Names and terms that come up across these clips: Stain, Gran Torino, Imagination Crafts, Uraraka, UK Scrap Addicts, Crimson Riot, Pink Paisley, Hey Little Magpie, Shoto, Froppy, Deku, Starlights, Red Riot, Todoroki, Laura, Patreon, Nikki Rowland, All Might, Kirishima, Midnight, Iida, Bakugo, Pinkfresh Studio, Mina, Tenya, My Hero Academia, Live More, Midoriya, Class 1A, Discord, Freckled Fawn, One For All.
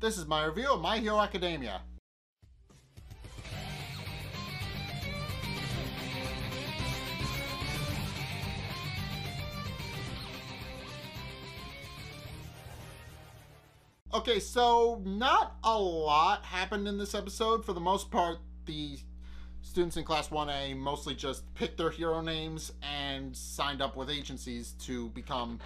This is my review of My Hero Academia. Okay, so not a lot happened in this episode. For the most part, the students in Class 1A mostly just picked their hero names and signed up with agencies to become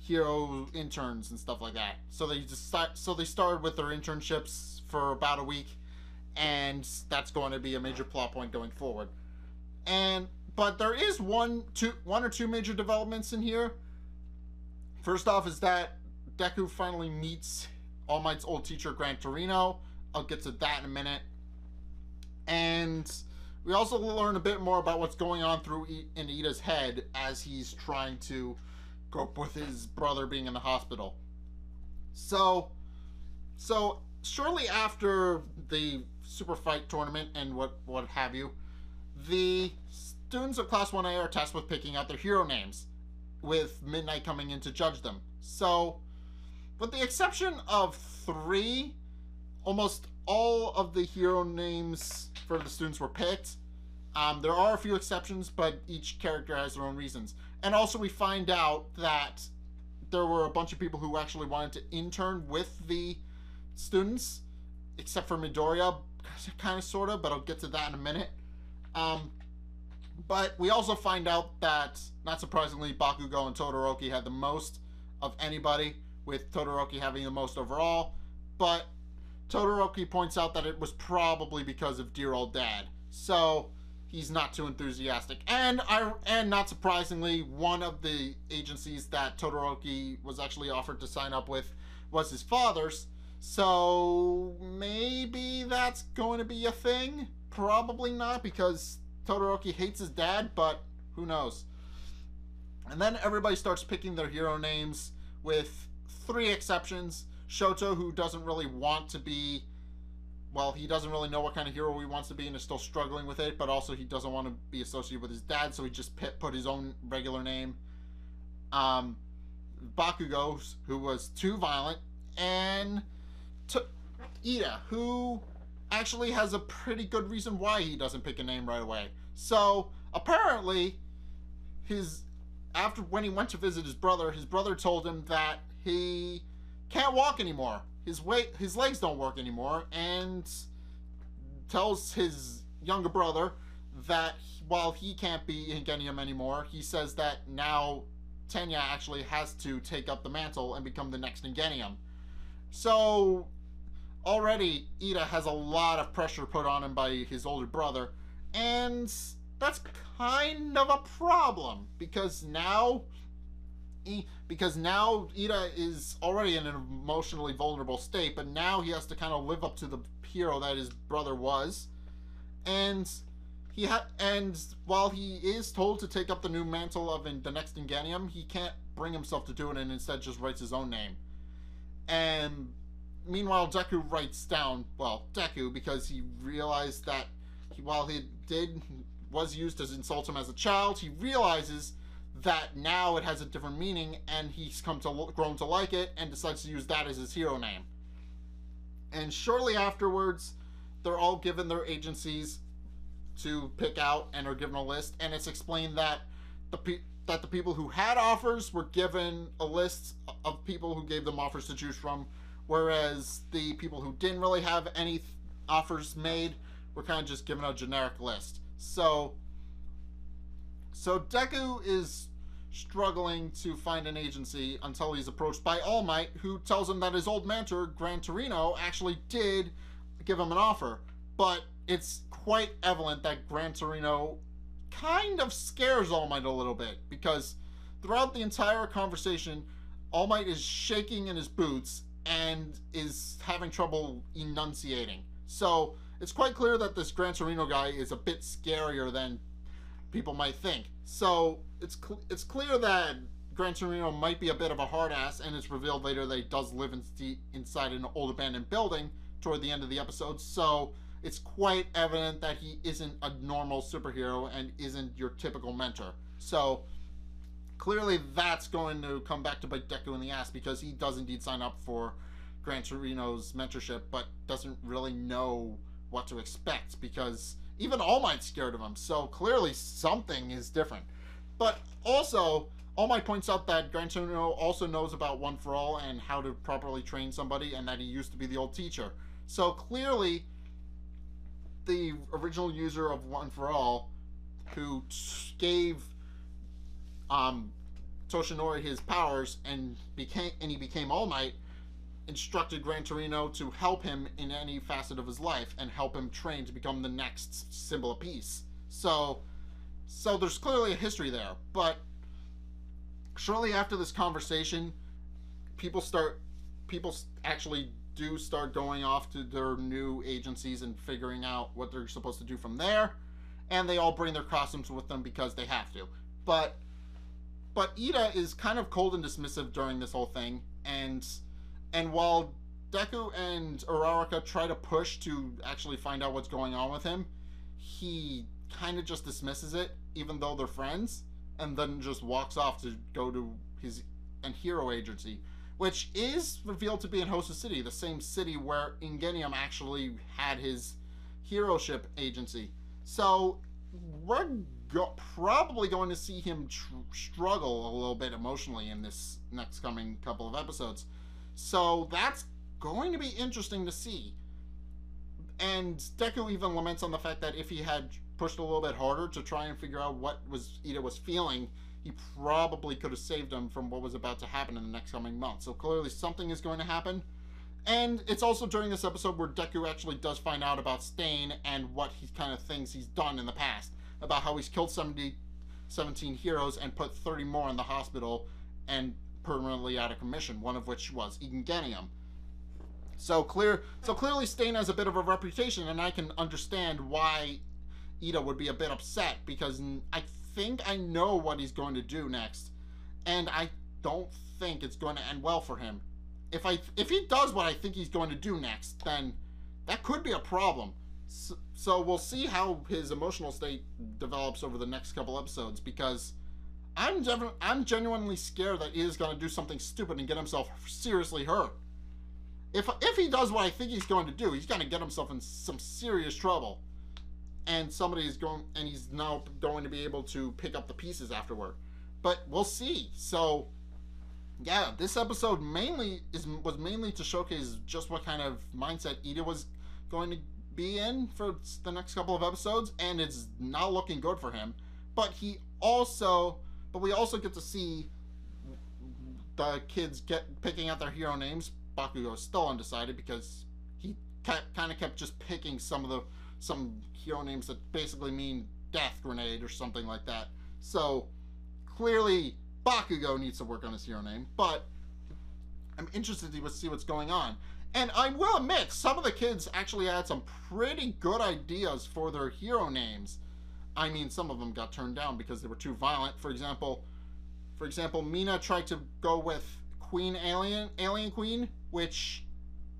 hero interns and stuff like that. So they started with their internships for about a week, and that's going to be a major plot point going forward. But there is one or two major developments in here. First off is that Deku finally meets All Might's old teacher, Gran Torino. I'll get to that in a minute. And we also learn a bit more about what's going on in Ida's head as he's trying to cope with his brother being in the hospital. So shortly after the super fight tournament and what have you, the students of Class 1A are tasked with picking out their hero names, with Midnight coming in to judge them. So, with the exception of 3, almost all of the hero names for the students were picked. There are a few exceptions, but each character has their own reasons. And also we find out that there were a bunch of people who actually wanted to intern with the students, except for Midoriya, kind of, sort of, but I'll get to that in a minute. But we also find out that, not surprisingly, Bakugo and Todoroki had the most of anybody, with Todoroki having the most overall. But Todoroki points out that it was probably because of dear old dad. So he's not too enthusiastic. And not surprisingly, one of the agencies that Todoroki was actually offered to sign up with was his father's. So maybe that's going to be a thing. Probably not, because Todoroki hates his dad, but who knows. And then everybody starts picking their hero names, with 3 exceptions. Shoto, who doesn't really want to be, well, he doesn't really know what kind of hero he wants to be and is still struggling with it, but also he doesn't want to be associated with his dad, so he just put his own regular name. Bakugo, who was too violent, and Iida, who actually has a pretty good reason why he doesn't pick a name right away. So apparently when he went to visit his brother told him that he can't walk anymore. His legs don't work anymore, and tells his younger brother that while he can't be Ingenium anymore, he says that now Tenya actually has to take up the mantle and become the next Ingenium. So already Iida has a lot of pressure put on him by his older brother, and that's kind of a problem, because now Iida is already in an emotionally vulnerable state, but now he has to kind of live up to the hero that his brother was, and while he is told to take up the new mantle of the next Ingenium, he can't bring himself to do it, and instead just writes his own name. And meanwhile, Deku writes down, well, Deku, because he realized that while he was used to insult him as a child, he realizes that now it has a different meaning, and he's grown to like it, and decides to use that as his hero name. And shortly afterwards, they're all given their agencies to pick out and are given a list, and it's explained that the people who had offers were given a list of people who gave them offers to choose from, whereas the people who didn't really have any offers made were kind of just given a generic list. So Deku is struggling to find an agency until he's approached by All Might, who tells him that his old mentor, Gran Torino, actually did give him an offer. But it's quite evident that Gran Torino kind of scares All Might a little bit, because throughout the entire conversation, All Might is shaking in his boots and is having trouble enunciating. So it's quite clear that this Gran Torino guy is a bit scarier than people might think. So it's clear that Gran Torino might be a bit of a hard ass, and it's revealed later that he does live inside an old abandoned building toward the end of the episode. So it's quite evident that he isn't a normal superhero and isn't your typical mentor. So clearly that's going to come back to bite Deku in the ass, because he does indeed sign up for Gran Torino's mentorship, but doesn't really know what to expect, because even All Might's scared of him, so clearly something is different. But also, All Might points out that Gran Torino also knows about One For All and how to properly train somebody, and that he used to be the old teacher. So clearly, the original user of One For All, who gave Toshinori his powers and he became All Might, instructed Gran Torino to help him in any facet of his life and help him train to become the next symbol of peace. So there's clearly a history there, but shortly after this conversation, people actually do start going off to their new agencies and figuring out what they're supposed to do from there, and they all bring their costumes with them because they have to. But Iida is kind of cold and dismissive during this whole thing, and while Deku and Uraraka try to push to actually find out what's going on with him, he kind of just dismisses it, even though they're friends, and then just walks off to go to his hero agency, which is revealed to be in Hosta City, the same city where Ingenium actually had his heroship agency. So we're probably going to see him struggle a little bit emotionally in this next coming couple of episodes. So that's going to be interesting to see. And Deku even laments on the fact that if he had pushed a little bit harder to try and figure out what Iida was feeling, he probably could have saved him from what was about to happen in the next coming month. So clearly something is going to happen. And it's also during this episode where Deku actually does find out about Stain and what he kind of things he's done in the past, about how he's killed 17 heroes and put 30 more in the hospital and permanently out of commission, one of which was Ingenium. So clearly Stain has a bit of a reputation, and I can understand why Iida would be a bit upset, because I think I know what he's going to do next, and I don't think it's going to end well for him. If he does what I think he's going to do next, then that could be a problem. So we'll see how his emotional state develops over the next couple episodes, because I'm genuinely scared that Ida's going to do something stupid and get himself seriously hurt. If he does what I think he's going to do, he's going to get himself in some serious trouble. And he's now going to be able to pick up the pieces afterward. But we'll see. So yeah, this episode was mainly to showcase just what kind of mindset Iida was going to be in for the next couple of episodes, and it's not looking good for him. But we also get to see the kids picking out their hero names. Bakugo is still undecided because he kind of kept just picking some hero names that basically mean death grenade or something like that. So clearly Bakugo needs to work on his hero name, but I'm interested to see what's going on. And I will admit, some of the kids actually had some pretty good ideas for their hero names. I mean, some of them got turned down because they were too violent. For example, Mina tried to go with Alien Queen, which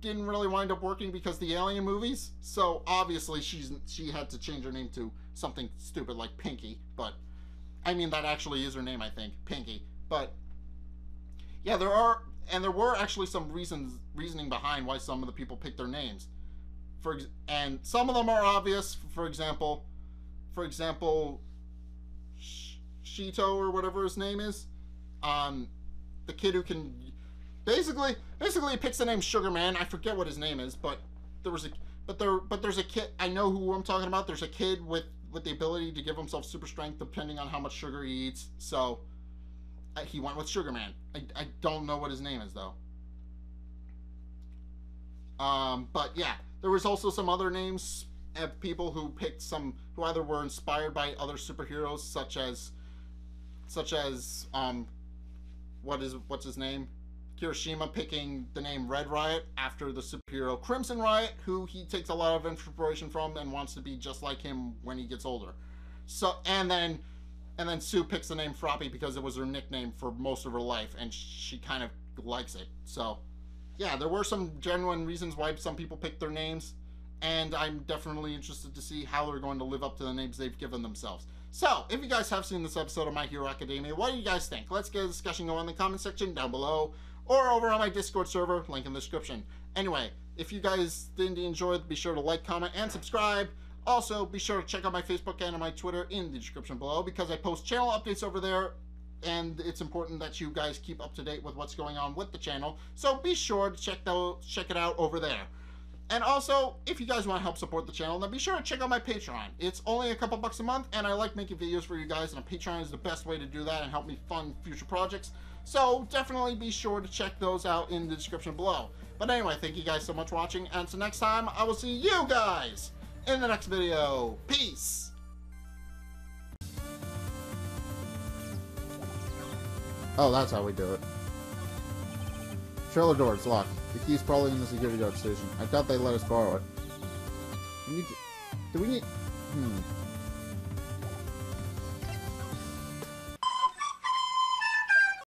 didn't really wind up working because the Alien movies. So obviously she had to change her name to something stupid like Pinky, but I mean, that actually is her name, I think, Pinky. But yeah, there were actually some reasoning behind why some of the people picked their names. And some of them are obvious. For example, Shoto or whatever his name is, the kid who can basically he picks the name Sugar Man. I forget what his name is, but there's a kid, I know who I'm talking about. There's a kid with the ability to give himself super strength depending on how much sugar he eats. So he went with Sugar Man. I don't know what his name is though. But yeah, there was also some other names of people who picked who either were inspired by other superheroes, such as what's his name? Kirishima picking the name Red Riot after the superhero Crimson Riot, who he takes a lot of inspiration from and wants to be just like him when he gets older. So and then Sue picks the name Froppy because it was her nickname for most of her life and she kind of likes it. So yeah, there were some genuine reasons why some people picked their names, and I'm definitely interested to see how they're going to live up to the names they've given themselves. So, if you guys have seen this episode of My Hero Academia, what do you guys think? Let's get a discussion going in the comment section down below. or over on my Discord server, link in the description. Anyway, if you guys did enjoy, be sure to like, comment, and subscribe. Also, be sure to check out my Facebook and my Twitter in the description below, because I post channel updates over there, and it's important that you guys keep up to date with what's going on with the channel, so be sure to check it out over there. And also, if you guys want to help support the channel, then be sure to check out my Patreon. It's only a couple bucks a month, and I like making videos for you guys, and a Patreon is the best way to do that and help me fund future projects. So definitely be sure to check those out in the description below. But anyway, thank you guys so much for watching, and until next time, I will see you guys in the next video. Peace! Oh, that's how we do it. Trailer door, it's locked. The key's probably in the security guard station. I thought they let us borrow it. Do we need...